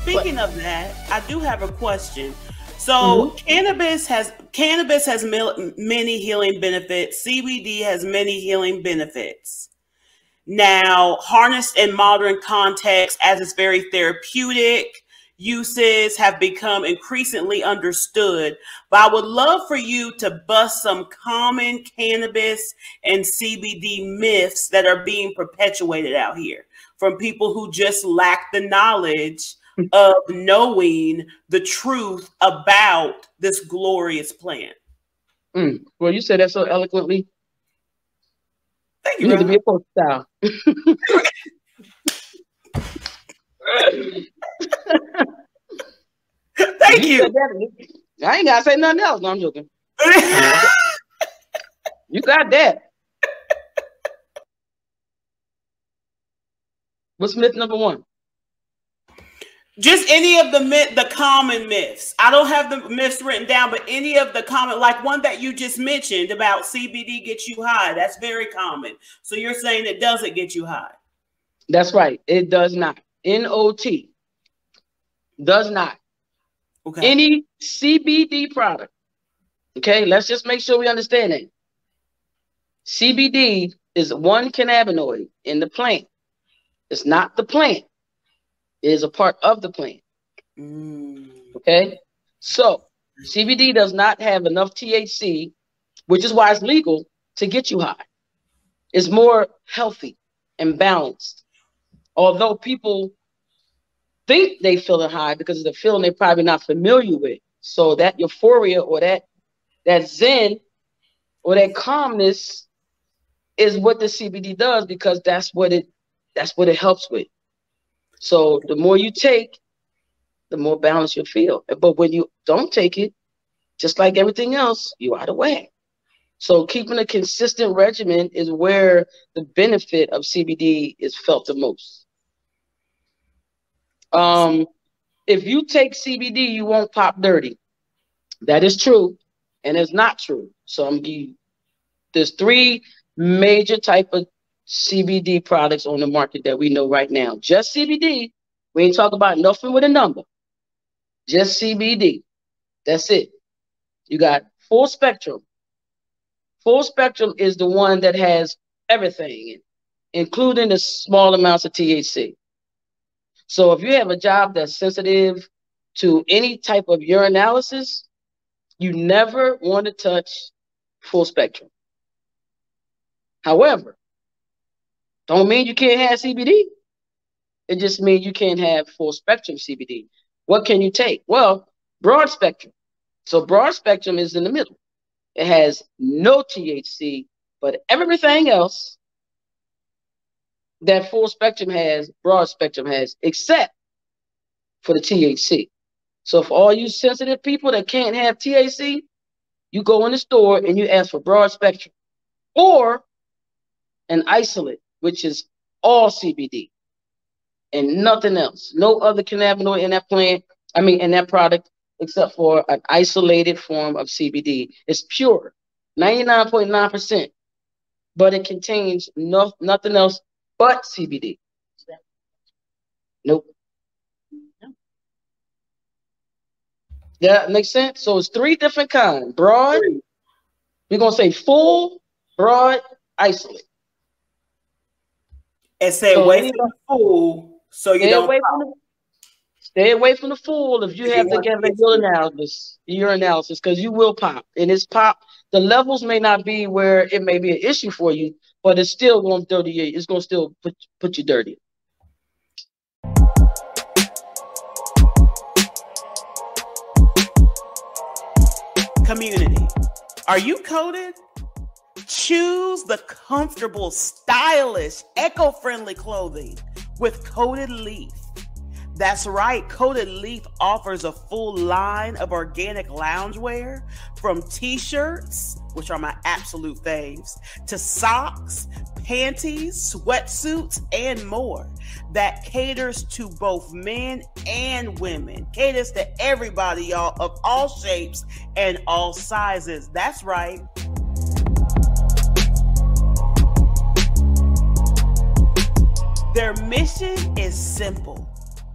Speaking of that, I do have a question. So cannabis has many healing benefits. CBD has many healing benefits. Now, harnessed in modern contexts as its very therapeutic uses have become increasingly understood. But I would love for you to bust some common cannabis and CBD myths that are being perpetuated out here from people who just lack the knowledge of knowing the truth about this glorious plant. Well, you said that so eloquently. Thank you. You need to be a post style. Thank you. I ain't gotta say nothing else. No, I'm joking. You got that. What's myth number one? Just any of the common myths. I don't have the myths written down, but any of the common, like one that you just mentioned about CBD gets you high. That's very common. So you're saying it doesn't get you high. That's right. It does not. N-O-T. Does not. Okay. Any CBD product. Okay, let's just make sure we understand it. CBD is one cannabinoid in the plant. It's not the plant. It is a part of the plant. Okay? So, CBD does not have enough THC, which is why it's legal, to get you high. It's more healthy and balanced. Although people think they feeling high because of the feeling they're probably not familiar with. So that euphoria or that zen or that calmness is what the CBD does, because that's what it helps with. So the more you take, the more balanced you'll feel. But when you don't take it, just like everything else, you're out of whack. So keeping a consistent regimen is where the benefit of CBD is felt the most. If you take CBD, you won't pop dirty. That is true, and it's not true. So there's three major types of CBD products on the market that we know right now. Just CBD. We ain't talking about nothing with a number. Just CBD. That's it. You got full spectrum. Full spectrum is the one that has everything in it, including the small amounts of THC. So if you have a job that's sensitive to any type of urinalysis, you never want to touch full spectrum. However, don't mean you can't have CBD. It just means you can't have full spectrum CBD. What can you take? Well, broad spectrum. So broad spectrum is in the middle. It has no THC, but everything else that full spectrum has, broad spectrum has, except for the THC. So for all you sensitive people that can't have THC, you go in the store and you ask for broad spectrum or an isolate, which is all CBD and nothing else. No other cannabinoid in that plant, in that product, except for an isolated form of CBD. It's pure, 99.9%, but it contains nothing else but CBD. Nope. Yeah, that makes sense. So it's three different kinds. Broad, we're going to say full, broad, isolate. And stay away from the fool, so you don't stay away from the fool if you have to get the urinalysis, because you will pop. And it's pop. The levels may not be where it may be an issue for you, but it's still going to dirty. It's going to still put you dirty. Community, are you coded? Choose the comfortable, stylish, eco-friendly clothing with Coded Leaf. That's right, Coded Leaf offers a full line of organic loungewear, from t-shirts, which are my absolute faves, to socks, panties, sweatsuits, and more, that caters to both men and women. Caters to everybody, y'all, of all shapes and all sizes. That's right. Their mission is simple: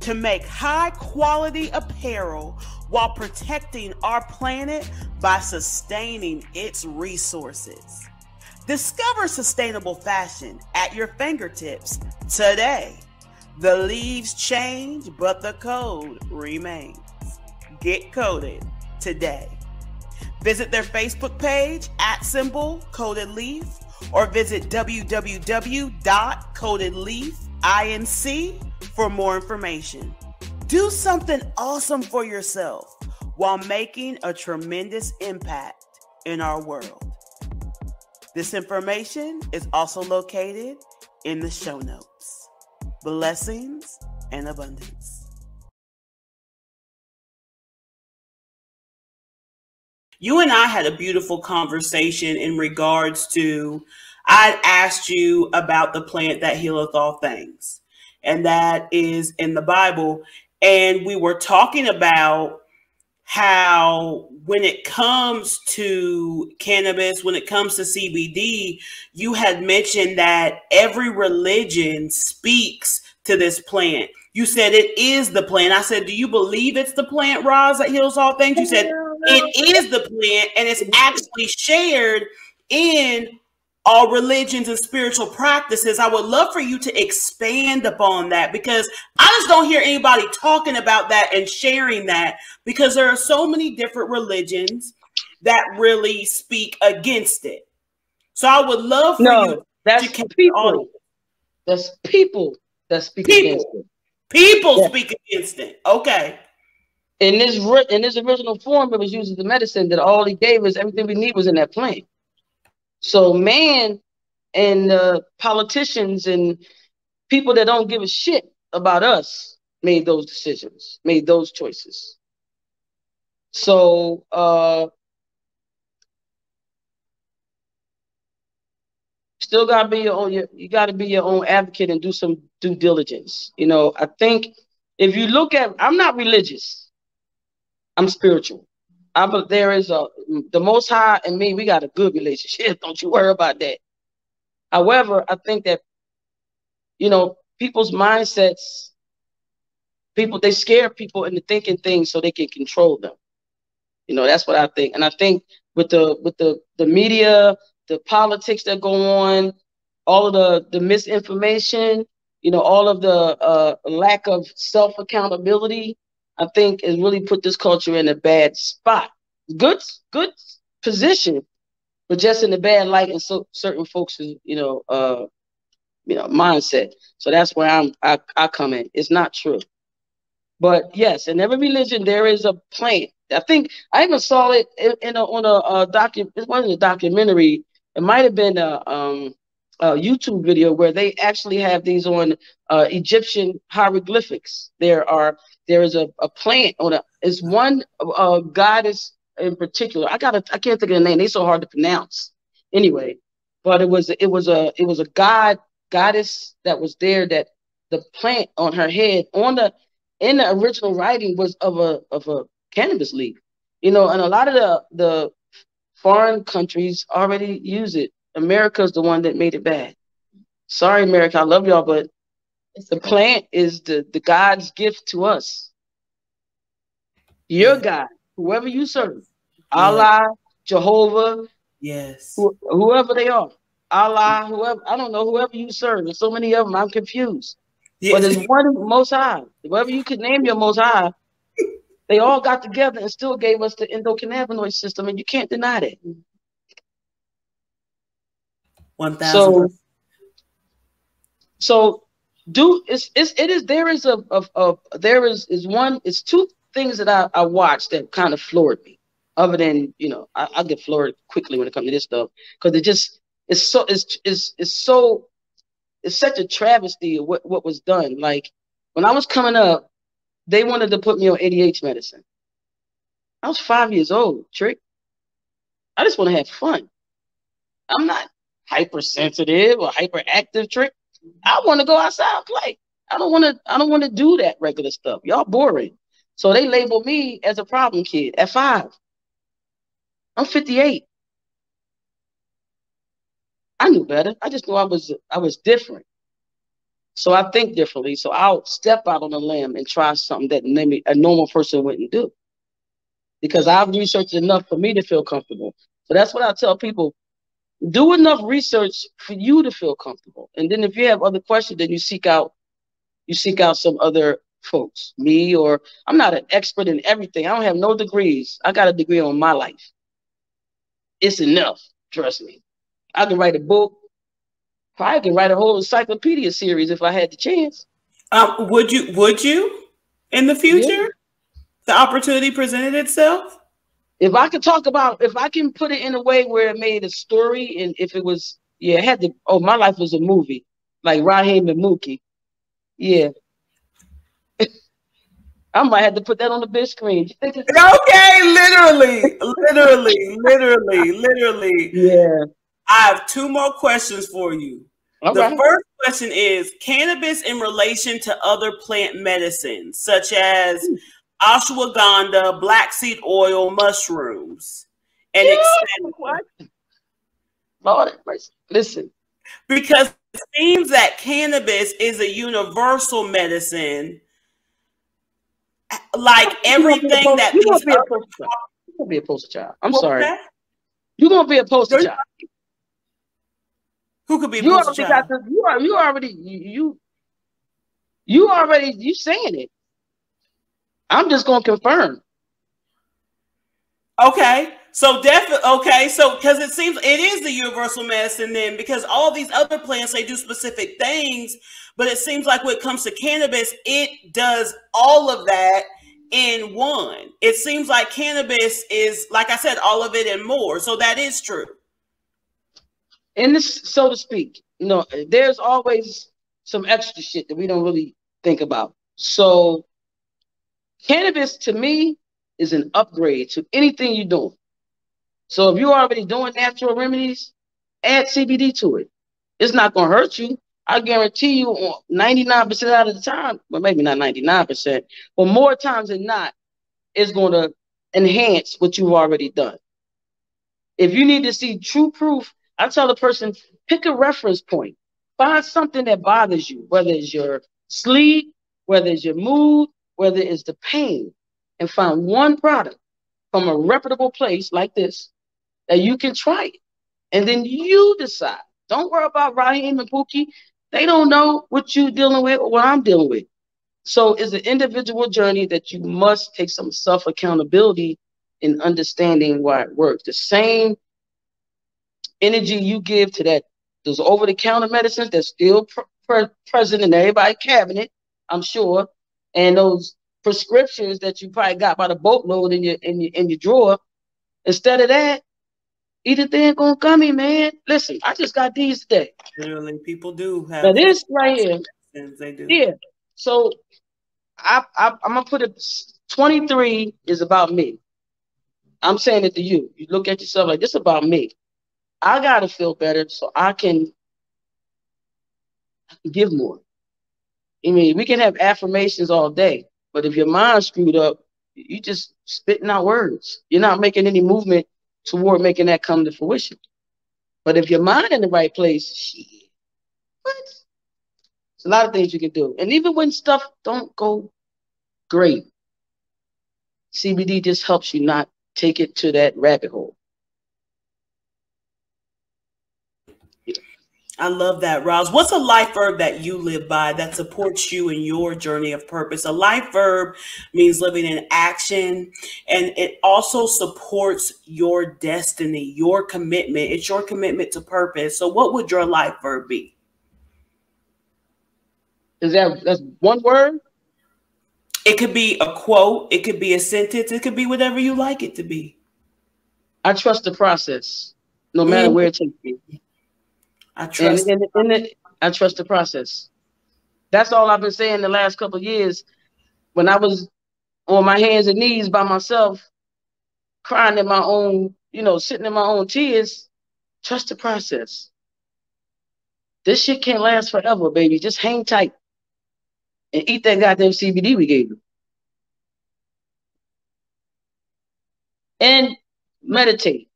to make high-quality apparel while protecting our planet by sustaining its resources. Discover sustainable fashion at your fingertips today. The leaves change, but the code remains. Get coded today. Visit their Facebook page @CodedLeaf, or visit www.codedleafinc.com for more information. Do something awesome for yourself while making a tremendous impact in our world. This information is also located in the show notes. Blessings and abundance. You and I had a beautiful conversation in regards to, I'd asked you about the plant that healeth all things, and that is in the Bible. And we were talking about how when it comes to cannabis, when it comes to CBD, you had mentioned that every religion speaks to this plant. You said it is the plant. I said, do you believe it's the plant, Roz, that heals all things? You said it is the plant, and it's actually shared in all religions and spiritual practices. I would love for you to expand upon that, because I just don't hear anybody talking about that and sharing that, because there are so many different religions that really speak against it. So I would love for you to educate all of it. That's people that speak against it. People speak against it. Okay. In this original form, it was used as the medicine that all he gave us, everything we need was in that plant. So man and politicians and people that don't give a shit about us made those decisions, made those choices. So still gotta be your own. You gotta be your own advocate and do some due diligence. You know, I think if you look at, I'm not religious, I'm spiritual. The Most High and me, we got a good relationship. Don't you worry about that. However, I think that, you know, people's mindsets, they scare people into thinking things so they can control them. You know, that's what I think. And I think with the media, the politics that go on, all of the misinformation, you know, all of the lack of self-accountability, I think it really put this culture in a bad spot. Good position, but just in a bad light, and so certain folks, mindset. So that's where I come in. It's not true, but yes, in every religion there is a plant. I think I even saw it It wasn't a documentary. It might have been a YouTube video where they actually have these on Egyptian hieroglyphics. There is a plant on a. It's one goddess in particular. I can't think of the name. They're so hard to pronounce. Anyway, but it was a goddess that was there. That the plant on her head in the original writing was of a cannabis leaf. You know, and a lot of the foreign countries already use it. America's the one that made it bad. Sorry, America. I love y'all, but the plant is the God's gift to us. Your God, whoever you serve, Allah, Jehovah, whoever they are, Allah, whoever, I don't know, whoever you serve. There's so many of them, I'm confused. Yes. But there's one Most High. Whoever you could name your Most High, they all got together and still gave us the endocannabinoid system, and you can't deny that. 1,000. So it's two things that I watched that kind of floored me, other than, you know, I get floored quickly when it comes to this stuff, because it just it's such a travesty of what was done. Like when I was coming up, they wanted to put me on ADHD medicine. I was 5 years old, Trick. I just want to have fun. I'm not hypersensitive or hyperactive, Trick. I want to go outside and play. I don't want to do that regular stuff. Y'all boring. So they labeled me as a problem kid at 5. I'm 58. I knew better. I just knew I was different. So I think differently. So I'll step out on a limb and try something that maybe a normal person wouldn't do. Because I've researched enough for me to feel comfortable. So that's what I tell people. Do enough research for you to feel comfortable. And then if you have other questions, then you seek out some other folks. Me, or I'm not an expert in everything. I don't have no degrees. I got a degree on my life. It's enough, trust me. I can write a book. I can write a whole encyclopedia series if I had the chance. Would you in the future? Yeah. The opportunity presented itself? If I could talk about, if I can put it in a way where it made a story, and if it was, yeah, it had to, oh, my life was a movie, like Raheem and Mookie. Yeah. I might have to put that on the big screen. Okay, literally. Yeah. I have 2 more questions for you. Okay. The first question is, cannabis in relation to other plant medicines, such as ashwagandha, black seed oil, mushrooms, and etc. Lord have mercy. Listen. Because it seems that cannabis is a universal medicine, like everything that these other... You're going to be a poster child. I'm sorry. You're going to be a poster child. Who could be a poster child? You saying it. I'm just going to confirm. Okay. So definitely. Okay. So, cause it seems it is the universal medicine then, because all these other plants, they do specific things, but it seems like when it comes to cannabis, it does all of that in one. It seems like cannabis is, like I said, all of it and more. So that is true. And this, so to speak, you know, there's always some extra shit that we don't really think about. So cannabis to me is an upgrade to anything you're doing. So if you're already doing natural remedies, add CBD to it. It's not going to hurt you. I guarantee you on 99% out of the time, well, maybe not 99%, but more times than not, it's going to enhance what you've already done. If you need to see true proof, I tell the person, pick a reference point. Find something that bothers you, whether it's your sleep, whether it's your mood, whether it's the pain, and find one product from a reputable place like this that you can try it. And then you decide. Don't worry about Raheem and Pookie. They don't know what you're dealing with or what I'm dealing with. So it's an individual journey that you must take some self-accountability in understanding why it works. The same energy you give to that, those over-the-counter medicines that's still present in everybody's cabinet, I'm sure, and those prescriptions that you probably got by the boatload in your drawer. Instead of that, either they ain't gonna come in, man. Listen, I just got these today. Literally, people do have. Now this right here, they do. Yeah. So I'm gonna put it. 23 is about me. I'm saying it to you. You look at yourself like this about me. I gotta feel better so I can give more. I mean, we can have affirmations all day, but if your mind's screwed up, you just spitting out words. You're not making any movement toward making that come to fruition. But if your mind in the right place, shit, what? There's a lot of things you can do. And even when stuff don't go great, CBD just helps you not take it to that rabbit hole. I love that, Roz. What's a life verb that you live by that supports you in your journey of purpose? A life verb means living in action, and it also supports your destiny, your commitment. It's your commitment to purpose. So what would your life verb be? That's one word? It could be a quote. It could be a sentence. It could be whatever you like it to be. I trust the process, no matter where it takes me. I trust. And I trust the process. That's all I've been saying the last couple of years. When I was on my hands and knees by myself, crying in my own, sitting in my own tears, trust the process. This shit can't last forever, baby. Just hang tight and eat that goddamn CBD we gave you. And meditate.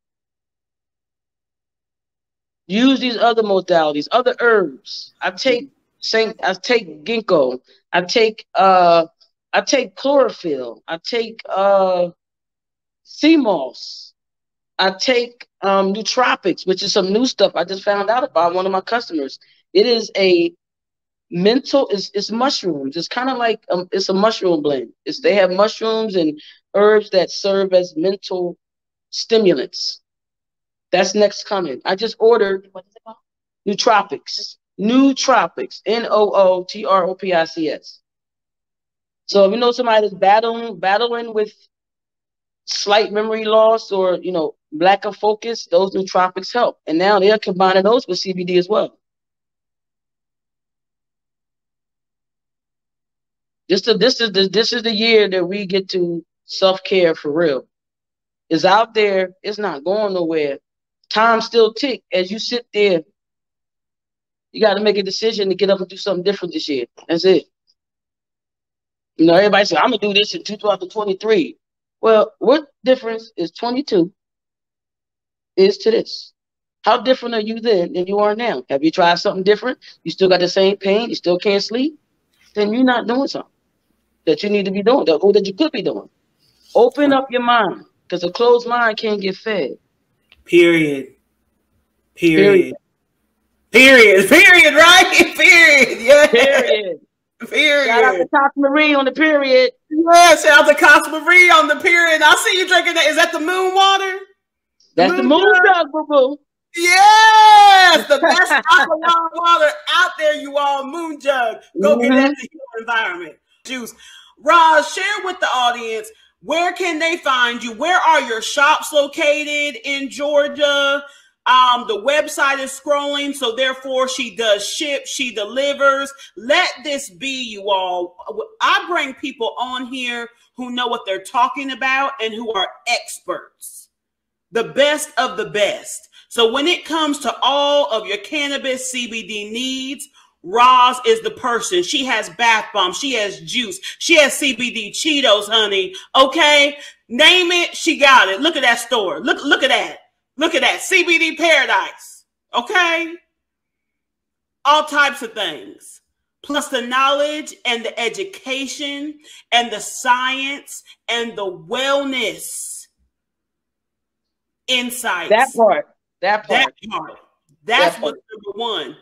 Use these other modalities, other herbs. I take ginkgo. I take chlorophyll. I take sea moss. I take nootropics, which is some new stuff I just found out about one of my customers. It is a mental. It's mushrooms. It's kind of like it's a mushroom blend. They have mushrooms and herbs that serve as mental stimulants. That's next coming. I just ordered. What is it called? Nootropics. Nootropics. Nootropics. So if you know somebody that's battling with slight memory loss or lack of focus, those nootropics help. And now they're combining those with CBD as well. This is the year that we get to self-care for real. It's out there. It's not going nowhere. Time still tick. As you sit there, you got to make a decision to get up and do something different this year. That's it. Everybody said, I'm going to do this in 2023. Well, what difference is 22 is to this? How different are you then than you are now? Have you tried something different? You still got the same pain? You still can't sleep? Then you're not doing something that you need to be doing or that you could be doing. Open up your mind, because a closed mind can't get fed. Period. Period. Period. Period. Period, right? Period. Yeah. Period. Period. Shout out to Cox Marie on the period. Yeah, shout out to Cox Marie on the period. I see you drinking that. Is that the moon water? That's the moon jug, boo-boo. Yes, the best alkaline water out there, you all. Moon jug. Go get that to your environment. Juice. Roz, share with the audience, where can they find you? Where are your shops located in Georgia? The website is scrolling, so therefore she does ship, she delivers. Let this be, you all. I bring people on here who know what they're talking about and who are experts, the best of the best. So when it comes to all of your cannabis CBD needs, Roz is the person. She has bath bomb. She has juice. She has CBD Cheetos, honey. Okay? Name it. She got it. Look at that store. Look at that. Look at that. CBD Paradise. Okay? All types of things. Plus the knowledge and the education and the science and the wellness insights. That part. That part. That part. That's what's number one.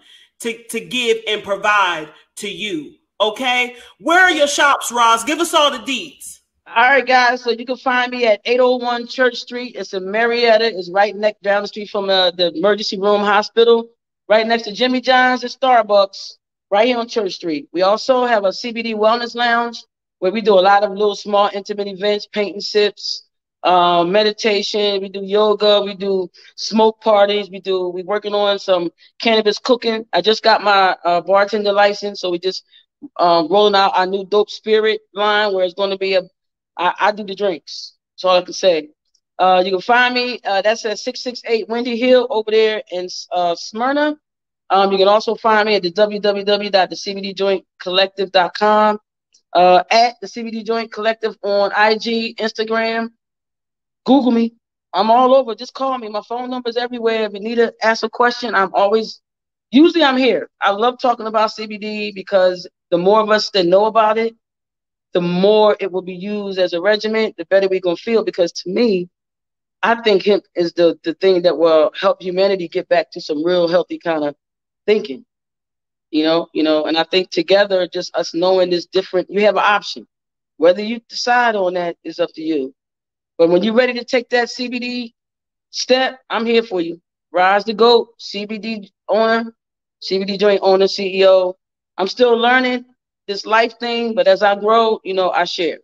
To give and provide to you, okay? Where are your shops, Roz? Give us all the deeds. All right, guys, so you can find me at 801 Church Street. It's in Marietta. It's right next down the street from the emergency room hospital, right next to Jimmy John's and Starbucks, right here on Church Street. We also have a CBD Wellness Lounge where we do a lot of little small intimate events, paint and sips, meditation. We do yoga. We do smoke parties. We're working on some cannabis cooking. I just got my bartender license, so we just rolling out our new dope spirit line where it's going to be I do the drinks. That's all I can say. You can find me. That's at 668 Wendy Hill over there in Smyrna. You can also find me at the www.thecbdjointcollective.com, at the CBD Joint Collective on IG, Instagram. Google me. I'm all over. Just call me. My phone number's everywhere. If you need to ask a question, I'm always, usually I'm here. I love talking about CBD because the more of us that know about it, the more it will be used as a regimen, the better we're going to feel. Because to me, I think hemp is the thing that will help humanity get back to some real healthy kind of thinking. And I think together, just us knowing this different, you have an option. Whether you decide on that is up to you. But when you're ready to take that CBD step, I'm here for you. Roz the GOAT, CBD owner, CBD Joint owner, CEO. I'm still learning this life thing, but as I grow, I share.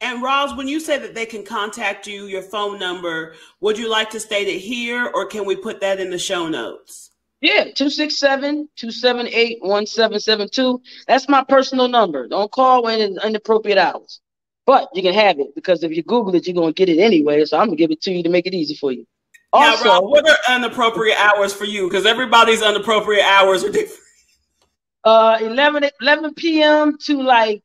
And Roz, when you say that they can contact you, your phone number, would you like to state it here or can we put that in the show notes? Yeah, 267-278-1772. That's my personal number. Don't call in inappropriate hours. But you can have it because if you Google it, you're going to get it anyway. So I'm going to give it to you to make it easy for you. Also, now, Roz, what are inappropriate hours for you? Because everybody's inappropriate hours are different. 11 p.m. to like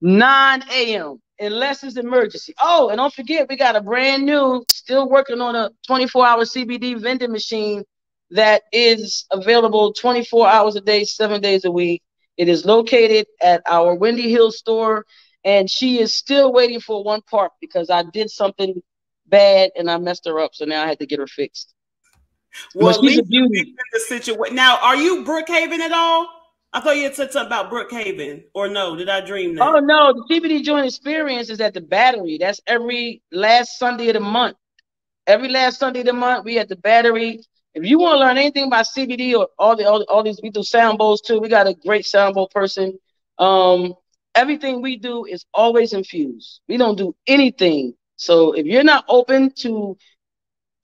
9 a.m. unless it's emergency. Oh, and don't forget, we got a brand new, still working on a 24-hour CBD vending machine that is available 24 hours a day, 7 days a week. It is located at our Windy Hill store, and she is still waiting for one part because I did something bad and I messed her up, so now I had to get her fixed. Well, she's a beauty. Now, are you Brookhaven at all? I thought you had said something about Brookhaven, or no? Did I dream that? Oh no, the CBD Joint Experience is at the Battery. That's every last Sunday of the month. Every last Sunday of the month, we at the Battery. If you want to learn anything about CBD or all these, we do sound bowls too. We got a great sound bowl person. Everything we do is always infused. We don't do anything. So if you're not open to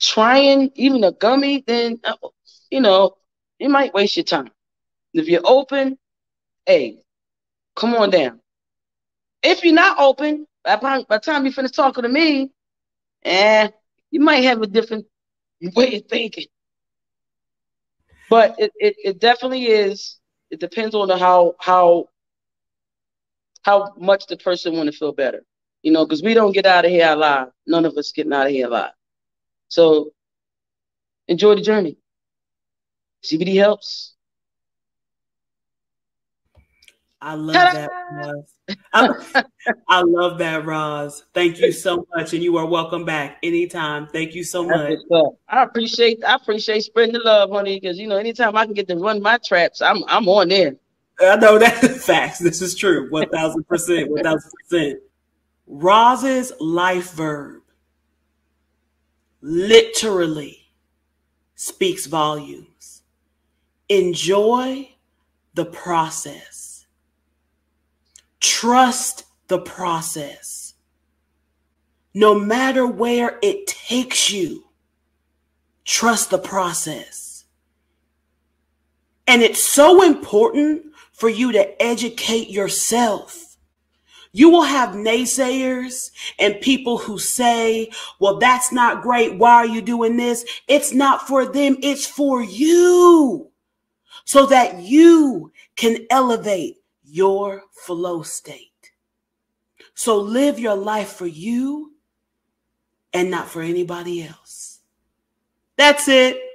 trying even a gummy, then you know you might waste your time. If you're open, hey, come on down. If you're not open, by the time you finish talking to me, you might have a different way of thinking. But it definitely is. It depends on how much the person want to feel better, you know, because we don't get out of here alive. None of us getting out of here alive. So enjoy the journey. CBD helps. I love that, Roz. I love that, Roz. Thank you so much, and you are welcome back anytime. Thank you so much. I appreciate spreading the love, honey, because you know anytime I can get to run my traps, I'm on there. I know that's facts. This is true, 1,000%, 1,000%. Roz's life verb literally speaks volumes. Enjoy the process. Trust the process. No matter where it takes you, trust the process. And it's so important for you to educate yourself. You will have naysayers and people who say, well, that's not great. Why are you doing this? It's not for them. It's for you so that you can elevate your flow state. So live your life for you and not for anybody else. That's it.